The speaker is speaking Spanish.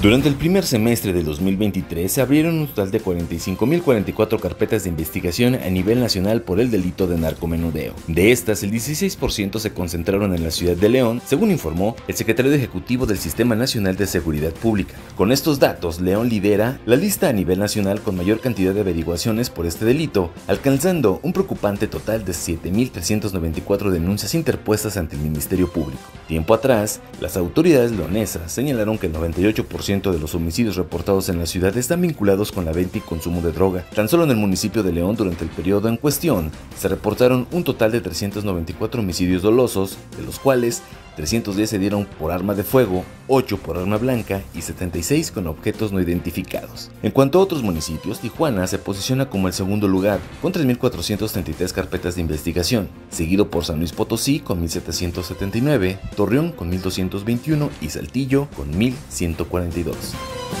Durante el primer semestre de 2023 se abrieron un total de 45.044 carpetas de investigación a nivel nacional por el delito de narcomenudeo. De estas, el 16% se concentraron en la ciudad de León, según informó el Secretariado Ejecutivo del Sistema Nacional de Seguridad Pública. Con estos datos, León lidera la lista a nivel nacional con mayor cantidad de averiguaciones por este delito, alcanzando un preocupante total de 7.394 denuncias interpuestas ante el Ministerio Público. Tiempo atrás, las autoridades leonesas señalaron que el 98% de los homicidios reportados en la ciudad están vinculados con la venta y consumo de droga. Tan solo en el municipio de León durante el periodo en cuestión se reportaron un total de 394 homicidios dolosos, de los cuales 310 se dieron por arma de fuego, 8 por arma blanca y 76 con objetos no identificados. En cuanto a otros municipios, Tijuana se posiciona como el segundo lugar con 3.433 carpetas de investigación, seguido por San Luis Potosí con 1.779, Torreón con 1.221 y Saltillo con 1.142.